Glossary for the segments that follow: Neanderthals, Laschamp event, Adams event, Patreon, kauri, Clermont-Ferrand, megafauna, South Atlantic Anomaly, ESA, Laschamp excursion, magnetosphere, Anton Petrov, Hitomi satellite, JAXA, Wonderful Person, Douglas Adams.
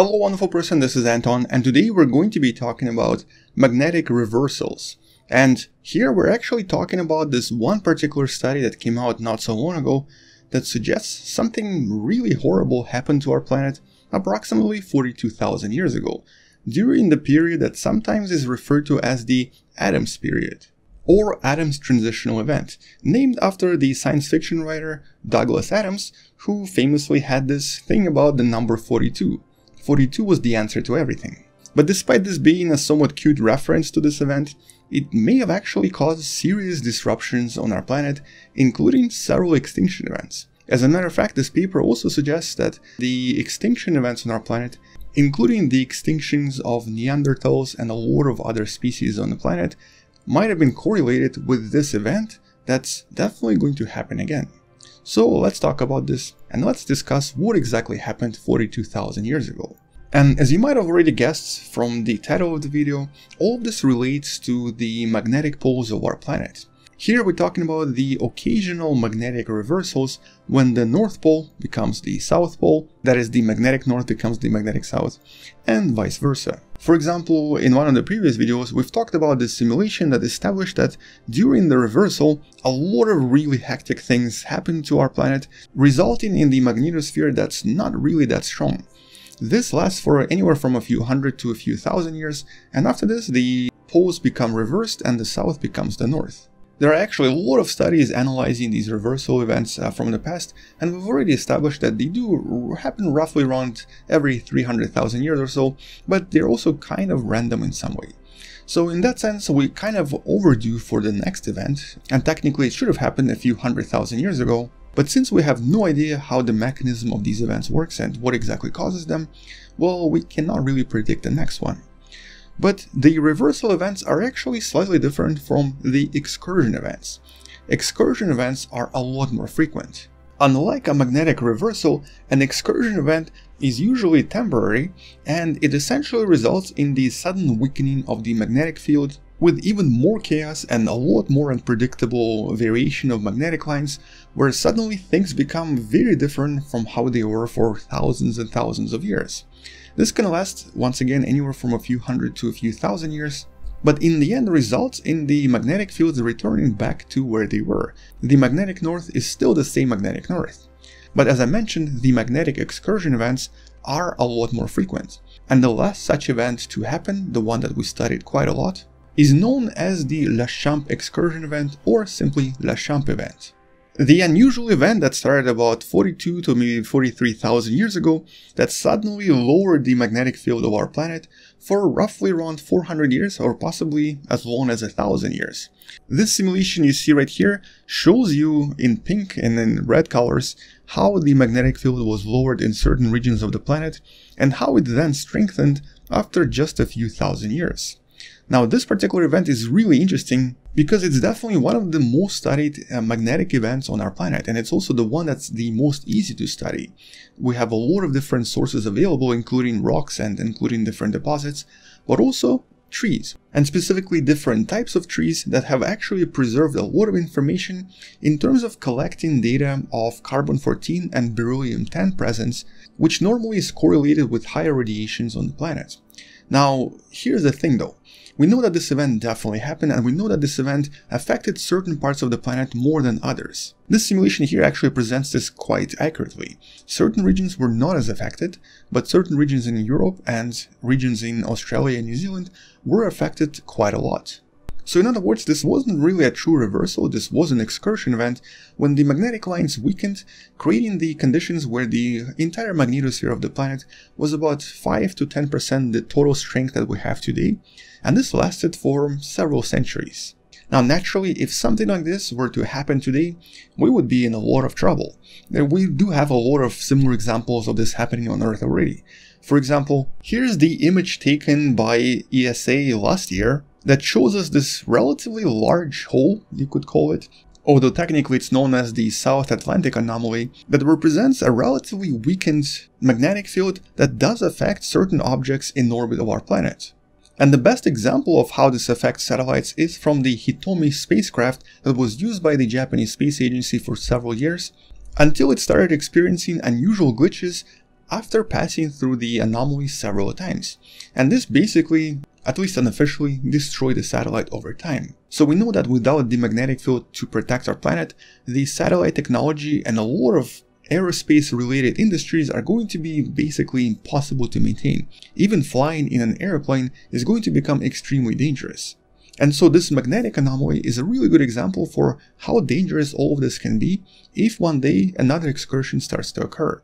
Hello wonderful person, this is Anton, and today we're going to be talking about magnetic reversals. And here we're actually talking about this one particular study that came out not so long ago that suggests something really horrible happened to our planet approximately 42,000 years ago, during the period that sometimes is referred to as the Adams period, or Adams transitional event, named after the science fiction writer Douglas Adams, who famously had this thing about the number 42. 42 was the answer to everything. But despite this being a somewhat cute reference to this event, it may have actually caused serious disruptions on our planet, including several extinction events. As a matter of fact, this paper also suggests that the extinction events on our planet, including the extinctions of Neanderthals and a lot of other species on the planet, might have been correlated with this event that's definitely going to happen again. So let's talk about this and let's discuss what exactly happened 42,000 years ago. And as you might have already guessed from the title of the video, all of this relates to the magnetic poles of our planet. Here we're talking about the occasional magnetic reversals when the North Pole becomes the South Pole, that is, the magnetic North becomes the magnetic South, and vice versa. For example, in one of the previous videos, we've talked about this simulation that established that during the reversal, a lot of really hectic things happened to our planet, resulting in the magnetosphere that's not really that strong. This lasts for anywhere from a few hundred to a few thousand years, and after this, the poles become reversed and the South becomes the North. There are actually a lot of studies analyzing these reversal events from the past, and we've already established that they do happen roughly around every 300,000 years or so, but they're also kind of random in some way. So in that sense, we're kind of overdue for the next event, and technically it should have happened a few 100,000 years ago, but since we have no idea how the mechanism of these events works and what exactly causes them, well, we cannot really predict the next one. But the reversal events are actually slightly different from the excursion events. Excursion events are a lot more frequent. Unlike a magnetic reversal, an excursion event is usually temporary, and it essentially results in the sudden weakening of the magnetic field, with even more chaos and a lot more unpredictable variation of magnetic lines, where suddenly things become very different from how they were for thousands and thousands of years. This can last, once again, anywhere from a few hundred to a few thousand years, but in the end results in the magnetic fields returning back to where they were. The magnetic north is still the same magnetic north. But as I mentioned, the magnetic excursion events are a lot more frequent, and the last such event to happen, the one that we studied quite a lot, is known as the Laschamp excursion event, or simply Laschamp event. The unusual event that started about 42 to maybe 43,000 years ago that suddenly lowered the magnetic field of our planet for roughly around 400 years or possibly as long as 1,000 years. This simulation you see right here shows you in pink and in red colors how the magnetic field was lowered in certain regions of the planet and how it then strengthened after just a few thousand years. Now, this particular event is really interesting because it's definitely one of the most studied magnetic events on our planet, and it's also the one that's the most easy to study. We have a lot of different sources available, including rocks and including different deposits, but also trees, and specifically different types of trees that have actually preserved a lot of information in terms of collecting data of carbon-14 and beryllium-10 presence, which normally is correlated with higher radiations on the planet. Now, here's the thing though. We know that this event definitely happened, and we know that this event affected certain parts of the planet more than others. This simulation here actually presents this quite accurately. Certain regions were not as affected, but certain regions in Europe and regions in Australia and New Zealand were affected quite a lot. So in other words, this wasn't really a true reversal, this was an excursion event when the magnetic lines weakened, creating the conditions where the entire magnetosphere of the planet was about 5 to 10% the total strength that we have today, and this lasted for several centuries. Now naturally, if something like this were to happen today, we would be in a lot of trouble. We do have a lot of similar examples of this happening on Earth already. For example, here's the image taken by ESA last year, that shows us this relatively large hole, you could call it, although technically it's known as the South Atlantic Anomaly, that represents a relatively weakened magnetic field that does affect certain objects in orbit of our planet. And the best example of how this affects satellites is from the Hitomi spacecraft that was used by the Japanese Space Agency for several years, until it started experiencing unusual glitches after passing through the anomaly several times, and this basically, at least unofficially, destroyed the satellite over time. So we know that without the magnetic field to protect our planet, the satellite technology and a lot of aerospace-related industries are going to be basically impossible to maintain. Even flying in an airplane is going to become extremely dangerous. And so this magnetic anomaly is a really good example for how dangerous all of this can be if one day another excursion starts to occur.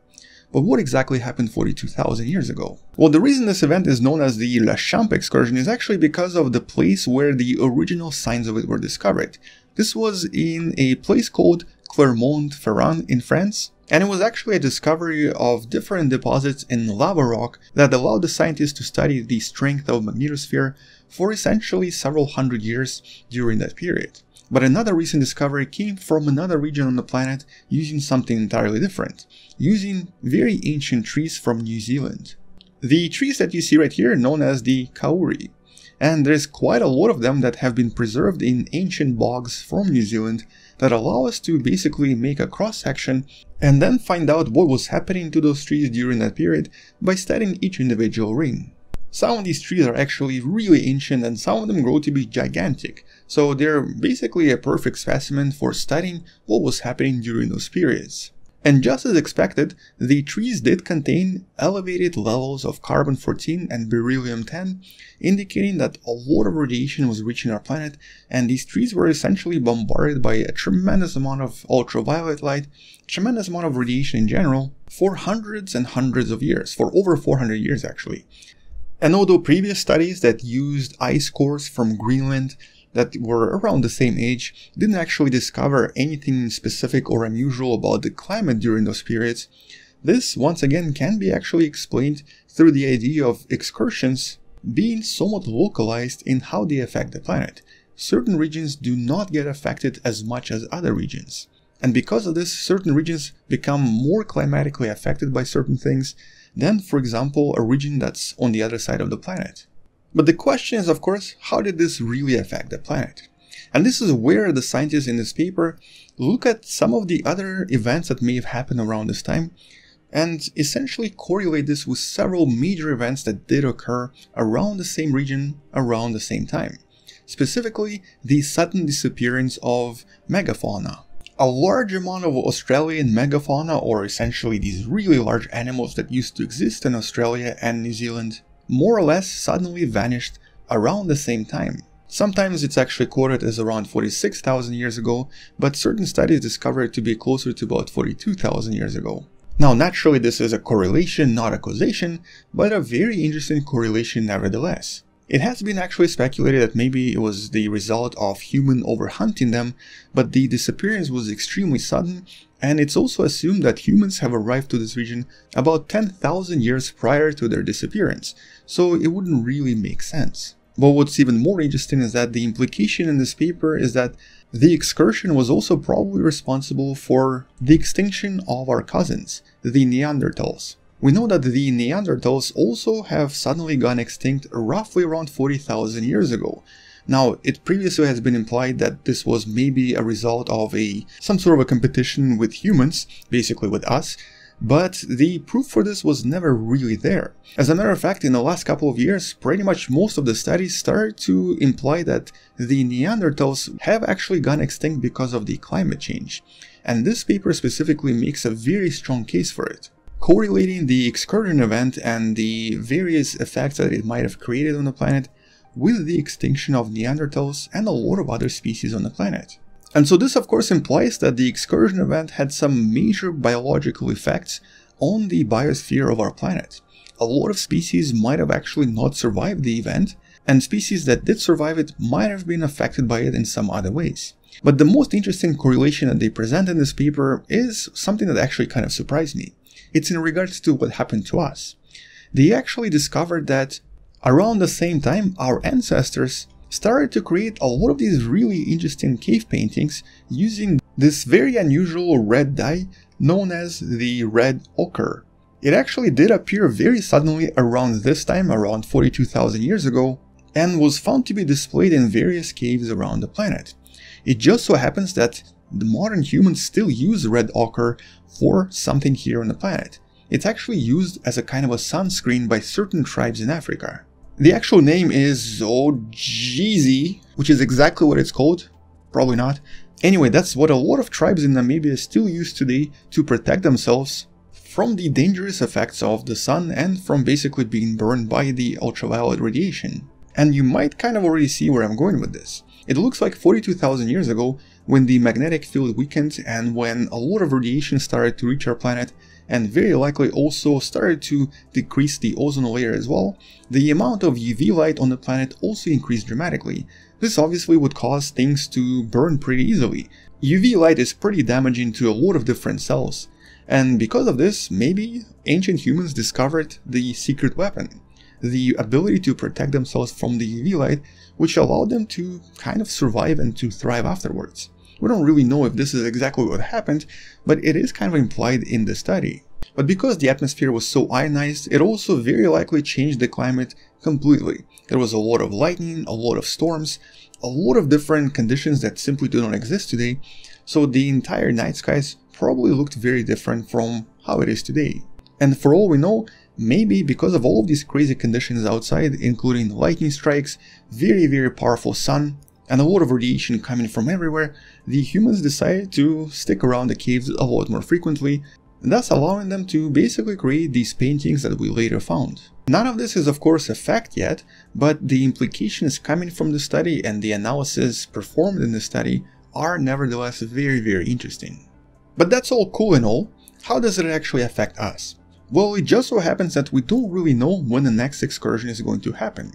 But what exactly happened 42,000 years ago? Well, the reason this event is known as the Laschamp excursion is actually because of the place where the original signs of it were discovered. This was in a place called Clermont-Ferrand in France, and it was actually a discovery of different deposits in lava rock that allowed the scientists to study the strength of the magnetosphere for essentially several hundred years during that period. But another recent discovery came from another region on the planet using something entirely different, using very ancient trees from New Zealand. The trees that you see right here are known as the kauri, and there's quite a lot of them that have been preserved in ancient bogs from New Zealand that allow us to basically make a cross-section and then find out what was happening to those trees during that period by studying each individual ring. Some of these trees are actually really ancient and some of them grow to be gigantic, so they're basically a perfect specimen for studying what was happening during those periods. And just as expected, the trees did contain elevated levels of carbon-14 and beryllium-10, indicating that a lot of radiation was reaching our planet, and these trees were essentially bombarded by a tremendous amount of ultraviolet light, tremendous amount of radiation in general, for hundreds and hundreds of years, for over 400 years actually. And although previous studies that used ice cores from Greenland that were around the same age didn't actually discover anything specific or unusual about the climate during those periods, this once again can be actually explained through the idea of excursions being somewhat localized in how they affect the planet. Certain regions do not get affected as much as other regions. And because of this, certain regions become more climatically affected by certain things than, for example, a region that's on the other side of the planet. But the question is, of course, how did this really affect the planet? And this is where the scientists in this paper look at some of the other events that may have happened around this time and essentially correlate this with several major events that did occur around the same region around the same time. Specifically, the sudden disappearance of megafauna. A large amount of Australian megafauna, or essentially these really large animals that used to exist in Australia and New Zealand, more or less suddenly vanished around the same time. Sometimes it's actually quoted as around 46,000 years ago, but certain studies discover it to be closer to about 42,000 years ago. Now naturally this is a correlation, not a causation, but a very interesting correlation nevertheless. It has been actually speculated that maybe it was the result of human overhunting them, but the disappearance was extremely sudden, and it's also assumed that humans have arrived to this region about 10,000 years prior to their disappearance, so it wouldn't really make sense. But what's even more interesting is that the implication in this paper is that the excursion was also probably responsible for the extinction of our cousins, the Neanderthals. We know that the Neanderthals also have suddenly gone extinct roughly around 40,000 years ago. Now, it previously has been implied that this was maybe a result of some sort of a competition with humans, basically with us, but the proof for this was never really there. As a matter of fact, in the last couple of years, pretty much most of the studies started to imply that the Neanderthals have actually gone extinct because of the climate change. And this paper specifically makes a very strong case for it, correlating the excursion event and the various effects that it might have created on the planet with the extinction of Neanderthals and a lot of other species on the planet. And so this of course implies that the excursion event had some major biological effects on the biosphere of our planet. A lot of species might have actually not survived the event, and species that did survive it might have been affected by it in some other ways. But the most interesting correlation that they present in this paper is something that actually kind of surprised me. It's in regards to what happened to us. They actually discovered that around the same time our ancestors started to create a lot of these really interesting cave paintings using this very unusual red dye known as the red ochre. It actually did appear very suddenly around this time, around 42,000 years ago, and was found to be displayed in various caves around the planet. It just so happens that the modern humans still use red ochre for something here on the planet. It's actually used as a kind of a sunscreen by certain tribes in Africa. The actual name is Ojeezy, which is exactly what it's called. Probably not. Anyway, that's what a lot of tribes in Namibia still use today to protect themselves from the dangerous effects of the sun and from basically being burned by the ultraviolet radiation. And you might kind of already see where I'm going with this. It looks like 42,000 years ago, when the magnetic field weakened and when a lot of radiation started to reach our planet, and very likely also started to decrease the ozone layer as well, the amount of UV light on the planet also increased dramatically. This obviously would cause things to burn pretty easily. UV light is pretty damaging to a lot of different cells, and because of this, maybe ancient humans discovered the secret weapon, the ability to protect themselves from the UV light, which allowed them to kind of survive and to thrive afterwards. We don't really know if this is exactly what happened, but it is kind of implied in the study. But because the atmosphere was so ionized, it also very likely changed the climate completely. There was a lot of lightning, a lot of storms, a lot of different conditions that simply do not exist today, so the entire night skies probably looked very different from how it is today. And for all we know, maybe because of all of these crazy conditions outside, including lightning strikes, very, very powerful sun, and a lot of radiation coming from everywhere, the humans decided to stick around the caves a lot more frequently, thus allowing them to basically create these paintings that we later found. None of this is of course a fact yet, but the implications coming from the study and the analysis performed in the study are nevertheless very, very interesting. But that's all cool and all. How does it actually affect us? Well, it just so happens that we don't really know when the next excursion is going to happen.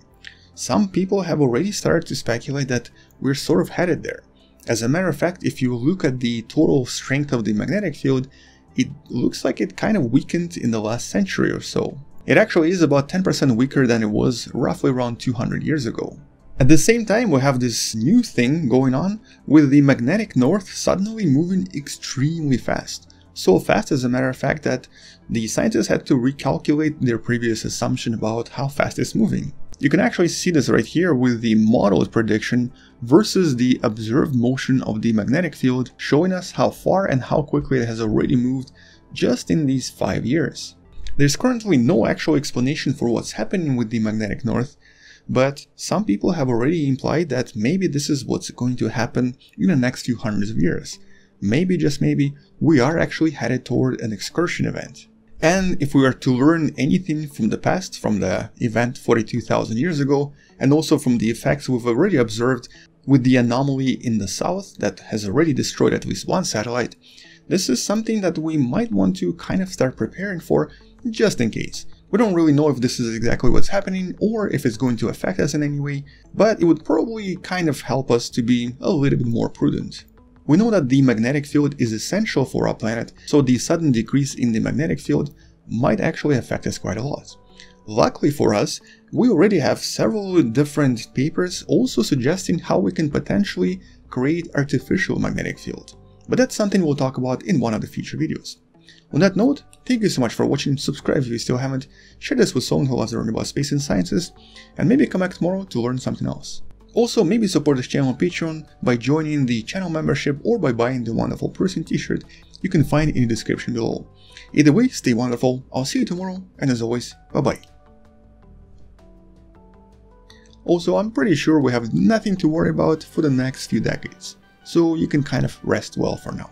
Some people have already started to speculate that we're sort of headed there. As a matter of fact, if you look at the total strength of the magnetic field, it looks like it kind of weakened in the last century or so. It actually is about 10% weaker than it was roughly around 200 years ago. At the same time, we have this new thing going on with the magnetic north suddenly moving extremely fast. So fast, as a matter of fact, that the scientists had to recalculate their previous assumption about how fast it's moving. You can actually see this right here with the modeled prediction versus the observed motion of the magnetic field, showing us how far and how quickly it has already moved just in these 5 years. There's currently no actual explanation for what's happening with the magnetic north, but some people have already implied that maybe this is what's going to happen in the next few hundreds of years. Maybe, just maybe, we are actually headed toward an excursion event. And if we are to learn anything from the past, from the event 42,000 years ago, and also from the effects we've already observed with the anomaly in the south that has already destroyed at least one satellite, this is something that we might want to kind of start preparing for, just in case. We don't really know if this is exactly what's happening or if it's going to affect us in any way, but it would probably kind of help us to be a little bit more prudent. We know that the magnetic field is essential for our planet, so the sudden decrease in the magnetic field might actually affect us quite a lot. Luckily for us, we already have several different papers also suggesting how we can potentially create artificial magnetic field. But that's something we'll talk about in one of the future videos. On that note, thank you so much for watching, subscribe if you still haven't, share this with someone who loves learning about space and sciences, and maybe come back tomorrow to learn something else. Also, maybe support this channel on Patreon by joining the channel membership or by buying the Wonderful Person t-shirt you can find in the description below. Either way, stay wonderful, I'll see you tomorrow, and as always, bye-bye. Also, I'm pretty sure we have nothing to worry about for the next few decades, so you can kind of rest well for now.